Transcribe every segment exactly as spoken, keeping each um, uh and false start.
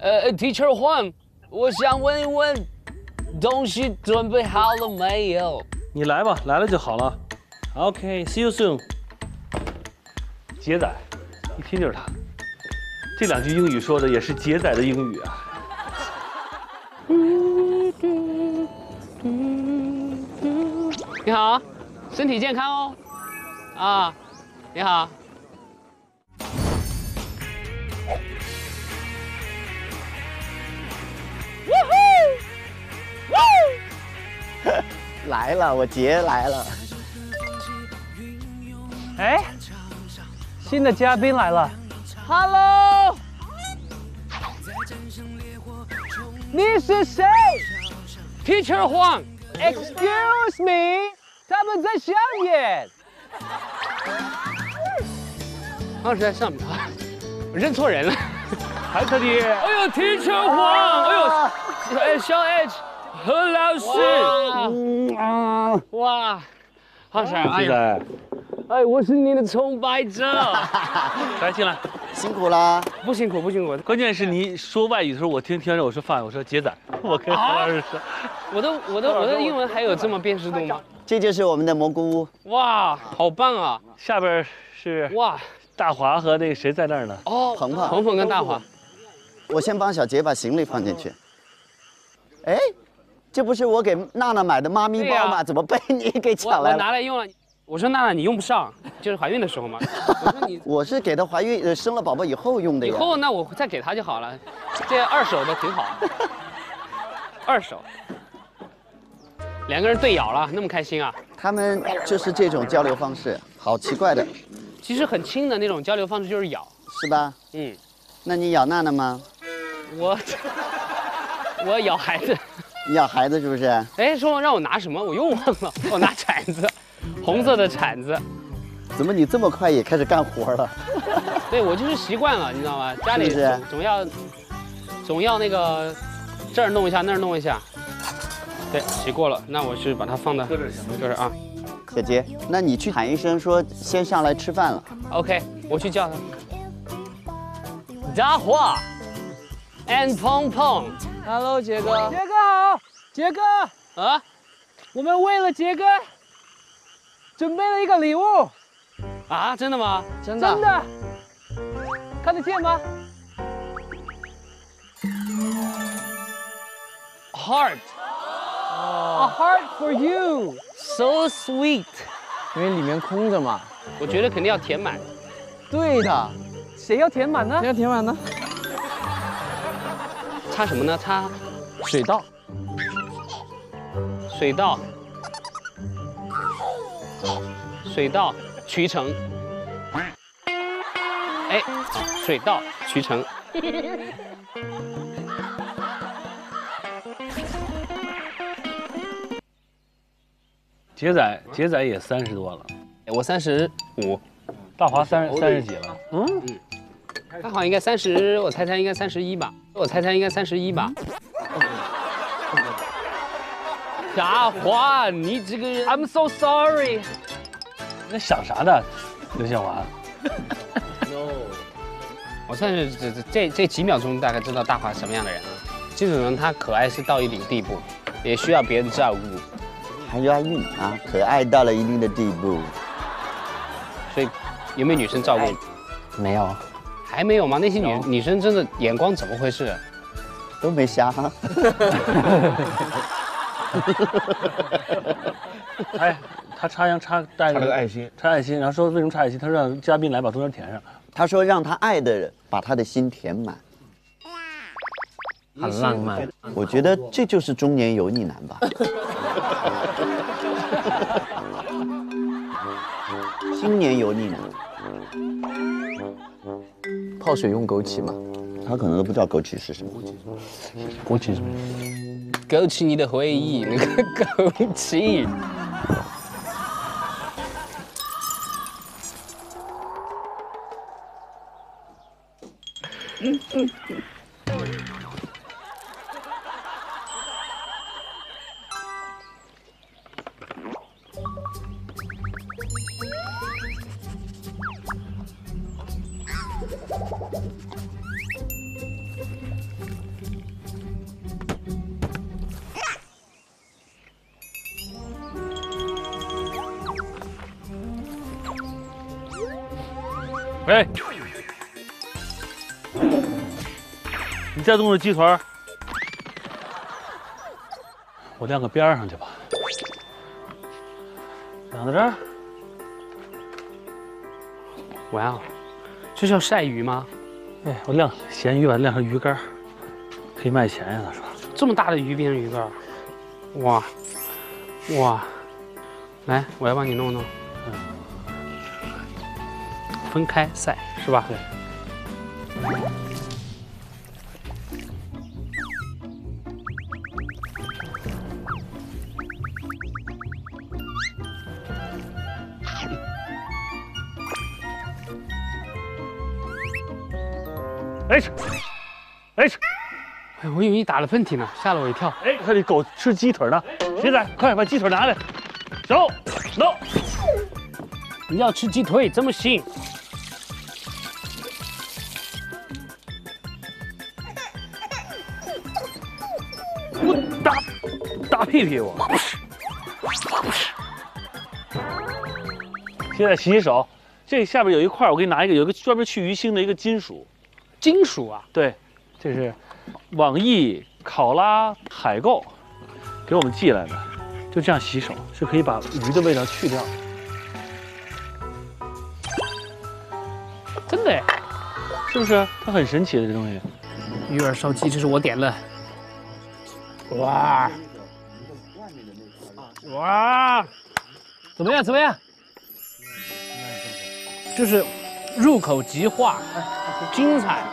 呃 ，Teacher Huang， 我想问一问，东西准备好了没有？你来吧，来了就好了。OK，see you soon。杰仔，一听就是他。这两句英语说的也是杰仔的英语啊。 你好，身体健康哦。啊，你好。来了，我杰来了。哎，新的嘉宾来了。Hello， 你是谁 ？Teacher Huang，Excuse me。 他们在上演，当时在上面，我认错人了，还特地，哎呦，提车黄，哎呦，哎，小 H， 何老师，啊，哇，好帅，哎呀，哎，我是你的崇拜者，来进来，辛苦啦，不辛苦不辛苦，关键是你说外语的时候，我听听着我说范，我说杰仔，我跟何老师说，我的我的我的英文还有这么辨识度吗？ 这就是我们的蘑菇屋，哇，好棒啊！下边是哇，大华和那谁在那儿呢？哦，鹏鹏，鹏鹏跟大华。我先帮小杰把行李放进去。哎，这不是我给娜娜买的妈咪包吗？怎么被你给抢来了？我拿来用了。我说娜娜，你用不上，就是怀孕的时候嘛。我说你，我是给她怀孕生了宝宝以后用的。以后那我再给她就好了，这二手的挺好。二手。 两个人对咬了，那么开心啊！他们就是这种交流方式，好奇怪的。其实很轻的那种交流方式就是咬，是吧？嗯，那你咬娜娜吗？我我咬孩子，你咬孩子是不是？哎，说让我拿什么，我又忘了，我拿铲子，红色的铲子。怎么你这么快也开始干活了？对，我就是习惯了，你知道吗？家里总总要总要那个这儿弄一下，那儿弄一下。 对，洗过了，那我是把它放到就是啊，小杰，那你去喊一声说先上来吃饭了。OK， 我去叫他。大华 ，and 鹏鹏 ，Hello， 杰哥，杰哥好，杰哥啊，我们为了杰哥准备了一个礼物。啊，真的吗？真的，真的，看得见吗 ？Heart。 A heart for you, so sweet。因为里面空着嘛，我觉得肯定要填满。对的，谁要填满呢？谁要填满呢？擦什么呢？擦水稻。水稻。水稻渠成。哎，水稻渠成。杰仔，杰仔也三十多了，我三十五，大华三三十几了，嗯，嗯大华应该三十，我猜猜应该三十一吧，我猜猜应该三十一吧。大华，你这个人 ，I'm so sorry。那想啥呢，刘宪华 ？No， 我算是这这这几秒钟大概知道大华什么样的人了。这种人他可爱是到一定地步，也需要别人照顾。 还押韵啊，可爱到了一定的地步。所以，有没有女生照顾你？没有，还没有吗？那些女女生真的眼光怎么回事？都没瞎哈。哎，他插秧插带了个爱心，插爱心，然后说为什么插爱心？他说让嘉宾来把中间填上。他说让他爱的人把他的心填满。很浪漫。我觉得这就是中年油腻男吧。今年油腻男，泡水用枸杞吗？他可能都不知道枸杞是什么。枸杞是什么？枸杞你的回忆，那个枸杞。嗯嗯嗯哎，你再动这鸡腿，我晾个边上去吧。晾到这儿。哇哦，这叫晒鱼吗？哎，我晾咸鱼吧，晾上鱼干，可以卖钱呀，他说。这么大的鱼变成鱼干，哇，哇，来，我要帮你弄弄。 分开晒是吧？对。H H， 哎，我以为你打了喷嚏呢，吓了我一跳。哎，看这狗吃鸡腿呢，谁在？快把鸡腿拿来。走，走。你要吃鸡腿怎么行？ 打屁屁我！现在洗洗手，这下边有一块，我给你拿一个，有一个专门去鱼腥的一个金属，金属啊？对，这是网易考拉海购给我们寄来的，就这样洗手是可以把鱼的味道去掉的。真的，是不是？它很神奇的这东西。鱼饵烧鸡，这是我点的。哇！ 哇，怎么样？怎么样？就是入口即化，精彩。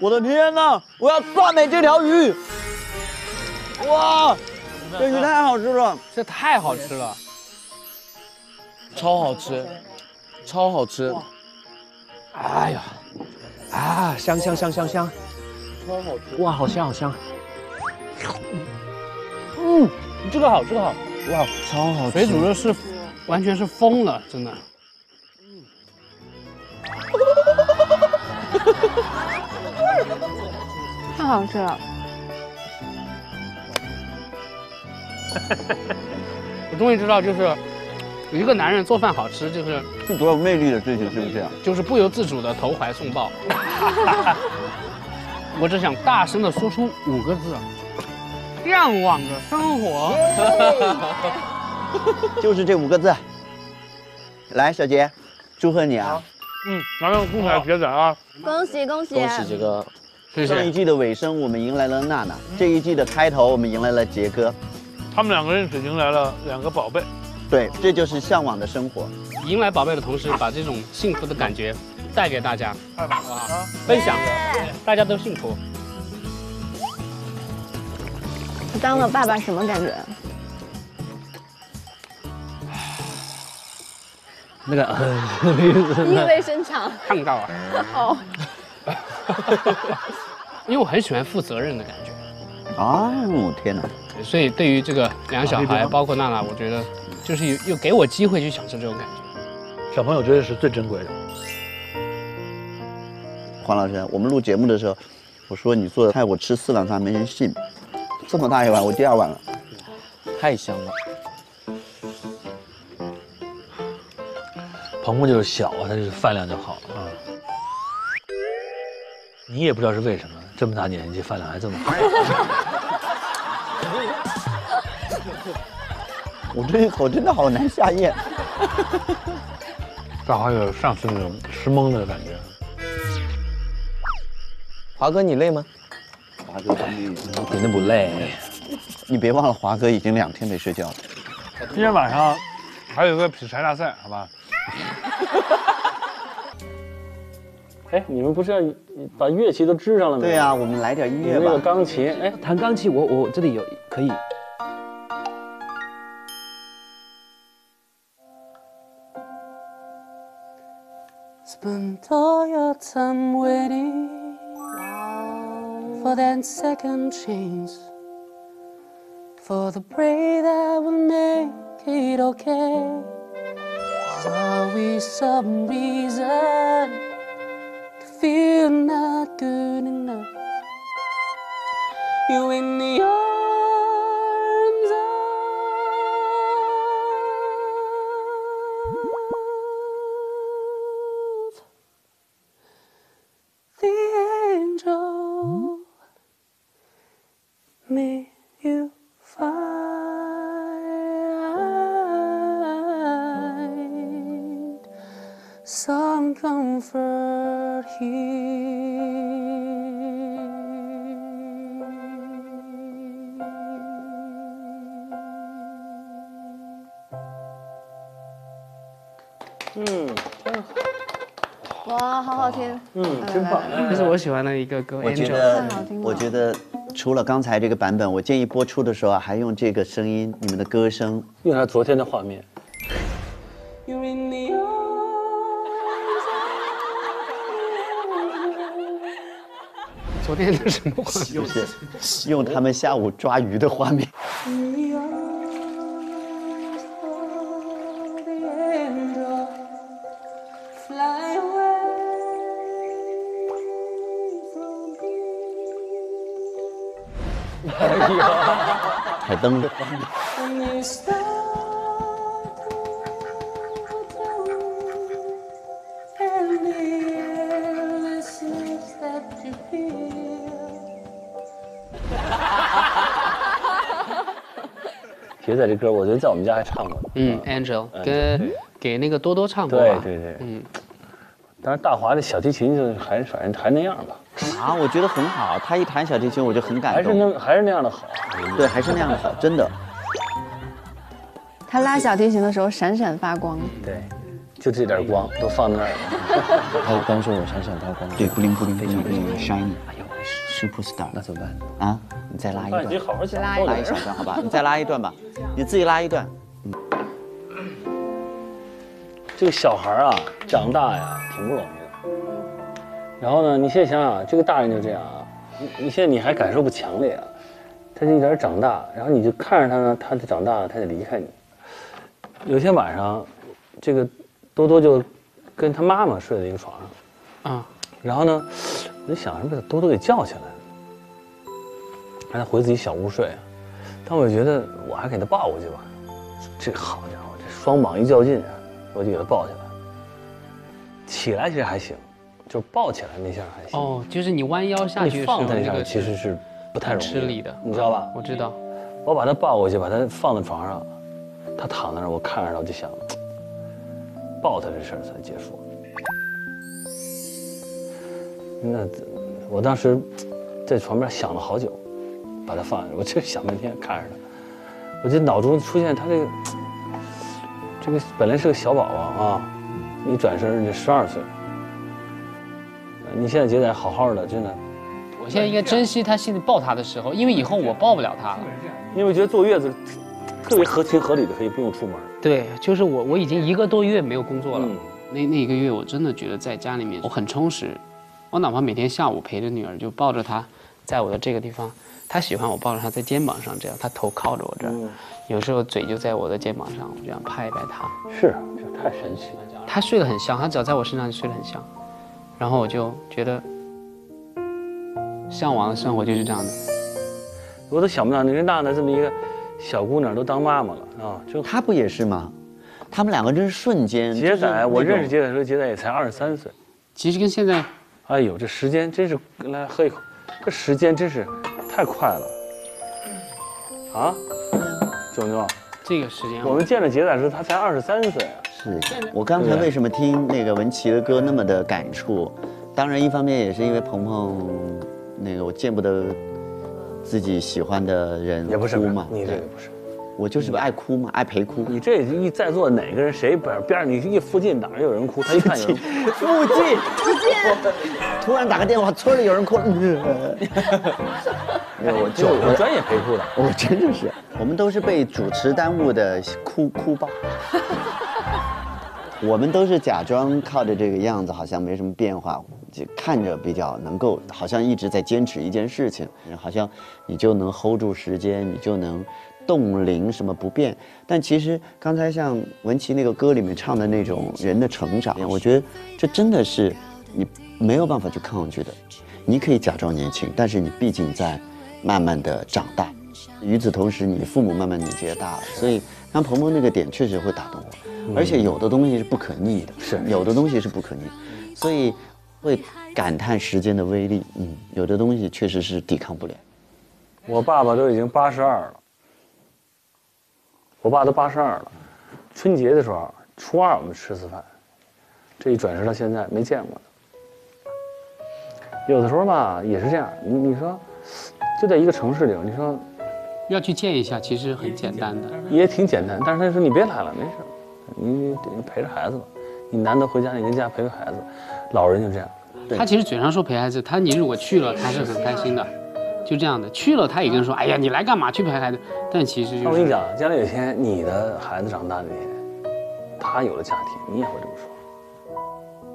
我的天哪！我要赞美这条鱼。哇，这鱼太好吃了，这太好吃了，超好吃，超好吃。哎呀！ 啊，香香香香香，超好吃！哇，好香好香！嗯，这个好，这个好，哇，超好吃！水煮肉是完全是疯了，真的。嗯、太好吃了！我终于知道，就是一个男人做饭好吃，就是。 是多有魅力的事情，是不是、啊？就是不由自主的投怀送抱。我只想大声的说出五个字：向往着生活。就是这五个字。来，小杰，祝贺你啊！嗯，拿上公仔、铁仔啊！恭喜恭喜！恭喜这个！谢谢。上一季的尾声，我们迎来了娜娜；嗯、这一季的开头，我们迎来了杰哥。他们两个人只迎来了两个宝贝。 对，这就是向往的生活。迎来宝贝的同时，把这种幸福的感觉带给大家，好不好？分享，大家都幸福。我当了爸爸什么感觉？那个意味深长，看到啊。哦。因为我很喜欢负责任的感觉。啊，我天哪！所以对于这个两个小孩，包括娜娜，我觉得。 就是又给我机会去享受这种感觉，小朋友真的是最珍贵的。黄老师，我们录节目的时候，我说你做的菜我吃四碗饭没人信，这么大一碗我第二碗了，太香了。鹏鹏就是小啊，他就是饭量就好啊。你也不知道是为什么，这么大年纪饭量还这么好。我这一口真的好难下咽，正好有上次那种吃懵的感觉。华哥，你累吗？华哥，我肯定不累。你别忘了，华哥已经两天没睡觉了。今天晚上还有个劈柴大赛，好吧？哎，你们不是要把乐器都支上了吗？对呀、啊，我们来点音乐吧。那个钢琴，哎，弹钢琴我，我我这里有可以。 Spent all your time waiting for that second chance, for the break that will make it okay. There's always some reason to feel not good enough. You in the arms of Some comfort here。嗯，哇，好好听。嗯，真棒，这是我喜欢的一个歌。我觉得，我觉得。 除了刚才这个版本，我建议播出的时候啊，还用这个声音，你们的歌声，用他昨天的画面。昨天是什么画面？就是用他们下午抓鱼的画面。海灯。铁仔这歌，我觉得在我们家还唱过。嗯 ，Angel 跟给那个多多唱过。对对对。嗯。但是大华的小提琴就还反正还那样吧。 啊，我觉得很好。他一弹小提琴，我就很感动。还是那还是那样的好，对，还是那样的好，真的。他拉小提琴的时候闪闪发光。对，就这点光都放在那儿了。他的光说我闪闪发光。对，布灵布灵，非常非常 shiny。哎呦 ，super star。那怎么办啊？你再拉一段。你好好去拉一拉一小段，好吧？你再拉一段吧，你自己拉一段。嗯。这个小孩啊，长大呀，挺不容易。 然后呢？你现在想想，这个大人就这样啊，你你现在你还感受不强烈啊，他就一点长大，然后你就看着他呢，他就长大了，他就离开你。有天晚上，这个多多就跟他妈妈睡在一个床上，啊、嗯，然后呢，我就想是不是多多给叫起来了，让他回自己小屋睡，但我就觉得我还给他抱过去吧，这好家伙，这双膀一较劲，我就给他抱起来，起来其实还行。 就抱起来那下还行哦，就是你弯腰下去放他那下其实是不太容易吃力的，你知道吧？我知道，我把他抱过去，把他放在床上，他躺在那儿，我看着他，我就想，抱他这事儿才结束。那我当时在床边想了好久，把他放下，我就想半天看着他，我就脑中出现他这个这个本来是个小宝宝啊，一转身就十二岁。 你现在觉得好好的，真的。我现在应该珍惜他现在抱他的时候，因为以后我抱不了他了。因为我觉得坐月子特别合情合理的，可以不用出门。对，就是我我已经一个多月没有工作了，嗯、那那一个月我真的觉得在家里面我很充实，我哪怕每天下午陪着女儿，就抱着她，在我的这个地方，她喜欢我抱着她在肩膀上这样，她头靠着我这儿，嗯、有时候嘴就在我的肩膀上，我这样拍一拍她。是，这太神奇了。她睡得很香，她只要在我身上就睡得很香。 然后我就觉得，向往的生活就是这样的。我都想不到人大的这么一个小姑娘都当妈妈了啊！就她不也是吗？他们两个真是瞬间。杰仔，我认识杰仔的时候，杰仔也才二十三岁。其实跟现在，哎呦，这时间真是，来喝一口，这时间真是太快了。啊，炯炯，这个时间我们见着杰仔的时候，他才二十三岁。 是我刚才为什么听那个文琪的歌那么的感触？当然，一方面也是因为鹏鹏，那个我见不得自己喜欢的人哭嘛。你这个不是，我就是爱哭嘛，爱陪哭。你这一在座哪个人谁边边上你一附近哪有人哭，他一看有人附近附近，突然打个电话，村里有人哭了。我就我专业陪哭的，我真的是，我们都是被主持耽误的哭哭包。 我们都是假装靠着这个样子，好像没什么变化，就看着比较能够，好像一直在坚持一件事情，好像你就能 hold 住时间，你就能冻龄什么不变。但其实刚才像文琪那个歌里面唱的那种人的成长，我觉得这真的是你没有办法去抗拒的。你可以假装年轻，但是你毕竟在慢慢的长大。与此同时，你父母慢慢年纪也大了，所以像鹏鹏那个点确实会打动我。而且有的东西是不可逆的，是有的东西是不可逆，所以会感叹时间的威力。嗯，有的东西确实是抵抗不了。我爸爸都已经八十二了，我爸都八十二了。春节的时候，初二我们吃次饭，这一转身到现在没见过。有的时候吧，也是这样。你你说，就在一个城市里，你说。 要去见一下，其实很简单的，也挺简单。但是他说你别来了，没事，你陪着孩子吧。你难得回家，你跟家陪陪孩子。老人就这样。他其实嘴上说陪孩子，他你如果去了，他是很开心的，就这样的。去了他也跟说，哎呀，你来干嘛？去陪孩子。但其实就是……我跟你讲，将来有一天你的孩子长大那天，他有了家庭，你也会这么说。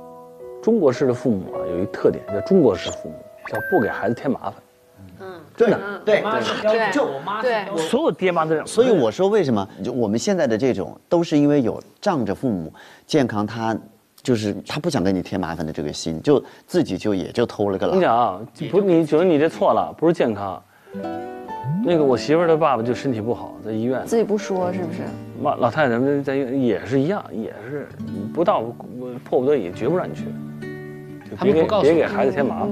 中国式的父母啊，有一特点叫中国式父母，叫不给孩子添麻烦。 嗯，真的，对对，就我妈，对，所有爹妈都这样。所以我说，为什么就我们现在的这种，都是因为有仗着父母健康，他就是他不想给你添麻烦的这个心，就自己就也就偷了个懒。你讲啊，不是你觉得你这错了，不是健康。那个我媳妇儿的爸爸就身体不好，在医院。自己不说是不是？妈，老太太们在医院也是一样，也是不到迫不得已，绝不让你去。他们不告诉，别给孩子添麻烦。